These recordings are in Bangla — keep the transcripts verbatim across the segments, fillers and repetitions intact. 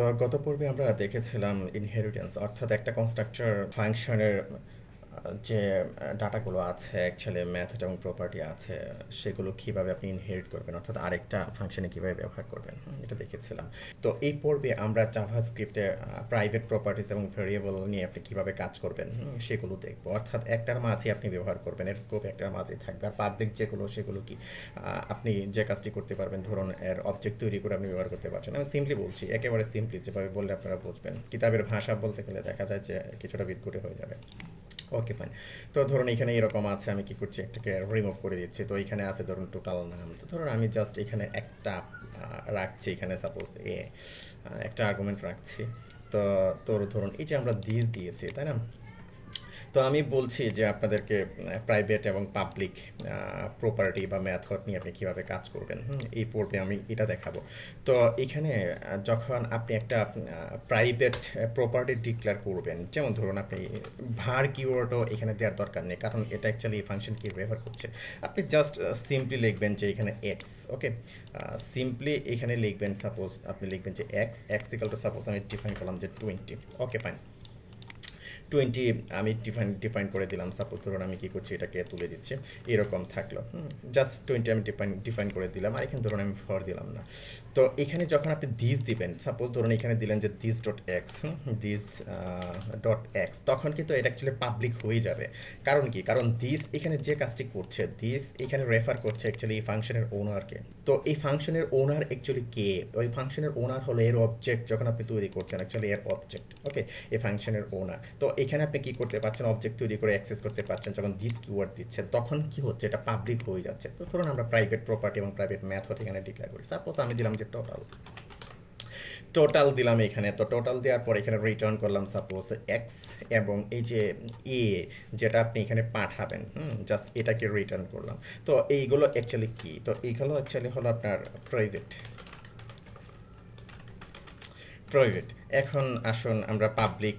তো গত পর্বে আমরা দেখেছিলাম ইনহেরিটেন্স অর্থাৎ একটা কনস্ট্রাকচার ফাংশনের যে ডাটাগুলো আছে অ্যাকচুয়ালি মেথড এবং প্রপার্টি আছে সেগুলো কীভাবে আপনি ইনহেরিট করবেন অর্থাৎ আরেকটা ফাংশনে কীভাবে ব্যবহার করবেন এটা দেখেছিলাম। তো এই পর্বে আমরা জাভাস্ক্রিপ্টে প্রাইভেট প্রপার্টিস এবং ভেরিয়েবল নিয়ে আপনি কীভাবে কাজ করবেন সেগুলো দেখব, অর্থাৎ একটার মাঝে আপনি ব্যবহার করবেন, এর স্কোপ একটার মাঝেই থাকবে। আর পাবলিক যেগুলো সেগুলো কি আপনি যে কাজটি করতে পারবেন, ধরুন এর অবজেক্ট তৈরি করে আপনি ব্যবহার করতে পারছেন। আমি সিম্পলি বলছি, একেবারে সিম্পলি যেভাবে বললে আপনারা বুঝবেন, কিতাবের ভাষা বলতে গেলে দেখা যায় যে কিছুটা বিটকুটে হয়ে যাবে। Okay fine. তো ধরুন এখানে এরকম আছে, আমি কি করছি একটাকে রিমুভ করে দিচ্ছি। তো এখানে আছে ধরুন টোটাল নাম, তো ধরুন আমি জাস্ট এখানে একটা রাখছি, এখানে সাপোজ এ একটা আর্গুমেন্ট রাখছি। তো তোর ধরুন এই যে আমরা দিস দিয়েছি, তাই না? তো আমি বলছি যে আপনাদেরকে প্রাইভেট এবং পাবলিক প্রপার্টি বা মেথড নিয়ে আপনি কীভাবে কাজ করবেন এই পর্বে আমি এটা দেখাবো। তো এখানে যখন আপনি একটা প্রাইভেট প্রপার্টি ডিক্লেয়ার করবেন, যেমন ধরুন আপনি ভার কিওয়ার্ডও এখানে দেওয়ার দরকার নেই, কারণ এটা অ্যাকচুয়ালি এই ফাংশন কি ব্যবহার করছে। আপনি জাস্ট সিম্পলি লিখবেন যে এখানে এক্স। ওকে, সিম্পলি এখানে লিখবেন, সাপোজ আপনি লিখবেন যে x x equal to suppose আমি ডিফাইন করলাম যে টোয়েন্টি। ওকে ফাইন, টোয়েন্টি আমি ডিফাইন ডিফাইন করে দিলাম। সাপোজ ধরুন আমি কী করছি এটাকে তুলে দিচ্ছি, এরকম থাকলো। জাস্ট টোয়েন্টি আমি ডিফাইন ডিফাইন করে দিলাম, আর এখানে ধরুন আমি ফর দিলাম না। তো এখানে যখন আপনি দিস দিবেন, সাপোজ ধরুন এখানে দিলেন যে this dot x, this dot x, তখন কিন্তু এটা অ্যাকচুয়ালি পাবলিক হয়ে যাবে। কারণ কি? কারণ দিস এখানে যে কাজটি করছে, দিস এখানে রেফার করছে অ্যাকচুয়ালি এই ফাংশনের ওনারকে। তো এই ফাংশনের ওনার অ্যাকচুয়ালি কে? ওই ফাংশনের ওনার হলো এর অবজেক্ট, যখন আপনি তৈরি করছেন অ্যাকচুয়ালি এর অবজেক্ট। ওকে, এই ফাংশনের ওনার। তো এখানে আপনি কি করতে পারছেন, অবজেক্ট তৈরি করে অ্যাক্সেস করতে পারছেন যখন দিস কিওয়ার্ড দিচ্ছে, তখন কি হচ্ছে এটা পাবলিক হয়ে যাচ্ছে। তো ধরুন আমরা প্রাইভেট প্রপার্টি এবং প্রাইভেট মেথড এখানে ডিক্লেয়ার করি। সাপোজ আমি দিলাম যে টোটাল, টোটাল দিলাম এখানে। তো টোটাল দেওয়ার পর এখানে রিটার্ন করলাম সাপোজ এক্স, এবং এই যে এ যেটা আপনি এখানে পাঠাবেন, হুম, জাস্ট এটাকে রিটার্ন করলাম। তো এইগুলো অ্যাকচুয়ালি কি? তো এইগুলো অ্যাকচুয়ালি হলো আপনার প্রাইভেট প্রাইভেট এখন আসুন আমরা পাবলিক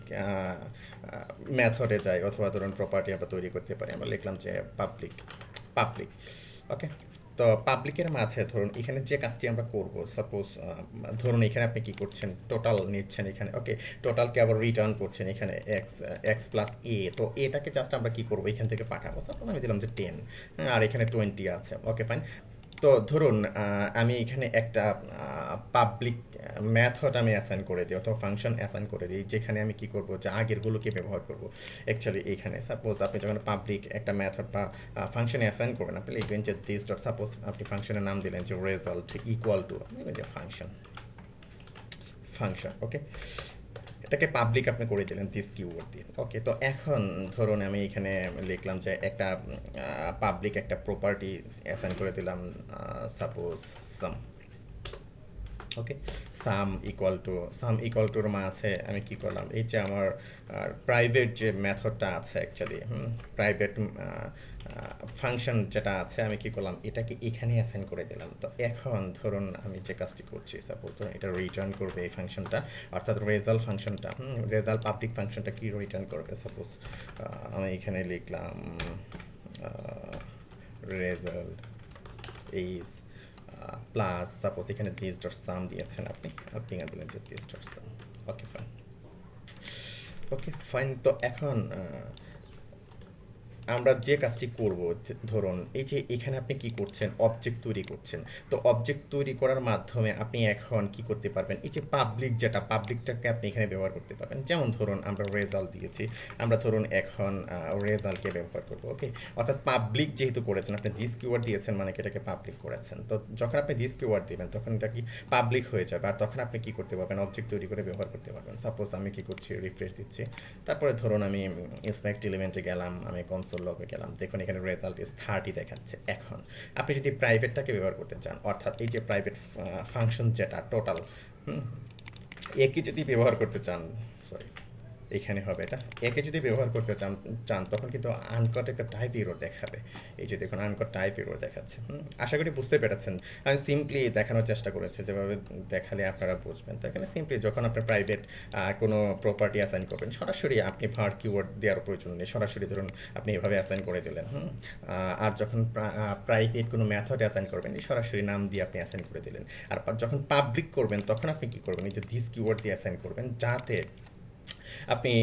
মেথডে যাই, অথবা ধরুন প্রপার্টি আমরা তৈরি করতে পারি। আমরা লিখলাম যে পাবলিক পাবলিক ওকে। তো পাবলিকের মাঝে ধরুন এখানে যে কাজটি আমরা করব, সাপোজ ধরুন এখানে আপনি কি করছেন, টোটাল নিচ্ছেন এখানে। ওকে, টোটালকে আবার রিটার্ন করছেন এখানে এক্স এক্স প্লাস এ। তো এটাকে জাস্ট আমরা কি করব, এখান থেকে পাঠাবো। সাপোজ আমি দিলাম যে টেন, আর এখানে টোয়েন্টি আছে। Okay fine. তো ধরুন আমি এখানে একটা পাবলিক মেথড আমি অ্যাসাইন করে দিই, অথবা ফাংশন অ্যাসাইন করে দিই, যেখানে আমি কি করব যে আগেরগুলোকে ব্যবহার করব অ্যাকচুয়ালি এখানে। সাপোজ আপনি যখন পাবলিক একটা মেথড বা ফাংশনে অ্যাসাইন করবেন, আপনি লিখবেন যে দিস ডট, সাপোজ আপনি ফাংশনের নাম দিলেন যে result equal to function function okay, এটাকে পাবলিক আপনি করে দিলেন দিস কিওয়ার্ড দিয়ে। ওকে, তো এখন ধরুন আমি এখানে লিখলাম যে একটা পাবলিক একটা প্রপার্টি অ্যাসাইন করে দিলাম, suppose sum. Okay, sum equal to sum equal টুর মাঝে আমি কি করলাম, এই যে আমার প্রাইভেট যে মেথডটা আছে অ্যাকচুয়ালি, হুম, প্রাইভেট ফাংশন যেটা আছে, আমি কি করলাম এটাকে এখানে অ্যাসাইন করে দিলাম। তো এখন ধরুন আমি যে কাজটি করছি, সাপোজ ধরুন এটা রিটার্ন করবে এই ফাংশনটা, অর্থাৎ রেজাল্ট ফাংশনটা, হুম, রেজাল্ট পাবলিক ফাংশনটা কি রিটার্ন করবে। সাপোজ আমি এখানে লিখলাম রেজাল্ট ইজ প্লাস, সাপোজ এখানে দিস ডট সাম দিয়েছেন আপনি, আপনি এখানে দিলেন যে this dot sum. Okay fine okay fine তো এখন আমরা যে কাজটি করব, ধরুন এই যে এখানে আপনি কি করছেন, অবজেক্ট তৈরি করছেন। তো অবজেক্ট তৈরি করার মাধ্যমে আপনি এখন কি করতে পারবেন, এই যে পাবলিক যেটা, পাবলিকটাকে আপনি এখানে ব্যবহার করতে পারবেন। যেমন ধরুন আমরা রেজাল্ট দিয়েছি, আমরা ধরুন এখন রেজাল্টকে ব্যবহার করব। ওকে, অর্থাৎ পাবলিক যেহেতু করেছেন, আপনি দিস কিওয়ার্ড দিয়েছেন মানে এটাকে পাবলিক করেছেন। তো যখন আপনি দিস কিওয়ার্ড দেবেন তখন এটা কি পাবলিক হয়ে যাবে, আর তখন আপনি কি করতে পারবেন, অবজেক্ট তৈরি করে ব্যবহার করতে পারবেন। সাপোজ আমি কি করছি, রিফ্রেশ দিচ্ছি, তারপরে ধরুন আমি ইনস্পেক্ট এলিমেন্টে গেলাম, আমি কনসোল লগে গেলাম, দেখুন এখানে রেজাল্ট ইজ থার্টি দেখাচ্ছে। এখন আপনি যদি প্রাইভেটটাকে ব্যবহার করতে চান, অর্থাৎ এই যে প্রাইভেট ফাংশন যেটা টোটাল, হুম, একে যদি ব্যবহার করতে চান, সরি এখানে হবে এটা একে যদি ব্যবহার করতে চান তখন কিন্তু আনকট একটা টাইপ এরর দেখাবে এই যে দেখুন আনকট টাইপ এরর দেখাচ্ছে আশা করি বুঝতে পেরেছেন আমি সিম্পলি দেখানোর চেষ্টা করেছি যেভাবে দেখালে আপনারা বুঝবেন তো এখানে সিম্পলি যখন আপনি প্রাইভেট কোনো প্রপার্টি অ্যাসাইন করবেন সরাসরি আপনি var keyword দেওয়ার প্রয়োজন নেই সরাসরি ধরুন আপনি এভাবে অ্যাসাইন করে দিলেন আর যখন প্রাইভেট কোনো মেথড অ্যাসাইন করবেন সরাসরি নাম দিয়ে আপনি অ্যাসাইন করে দিলেন আর যখন পাবলিক করবেন তখন আপনি কি করবেন এই যে this keyword দিয়ে অ্যাসাইন করবেন যাতে আপনি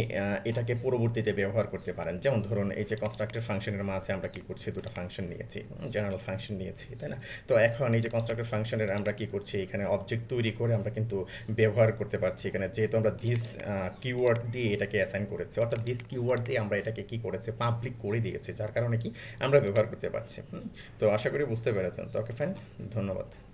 এটাকে পরবর্তীতে ব্যবহার করতে পারেন যেমন ধরুন এই যে কনস্ট্রাক্টর ফাংশনের মধ্যে আমরা কি করছি দুটো ফাংশন নিয়েছি জেনারেল ফাংশন নিয়েছি তাই না তো এখন এই যে কনস্ট্রাক্টর ফাংশনের আমরা কি করছি এখানে অবজেক্ট তৈরি করে আমরা কিন্তু ব্যবহার করতে পারছি এখানে যেহেতু আমরা দিস কিওয়ার্ড দিয়ে এটাকে অ্যাসাইন করেছি অর্থাৎ দিস কিওয়ার্ড দিয়ে আমরা এটাকে কি করেছে পাবলিক করে দিয়েছে যার কারণে কি আমরা ব্যবহার করতে পারছি তো আশা করি বুঝতে পেরেছেন তো ওকে ফাইন ধন্যবাদ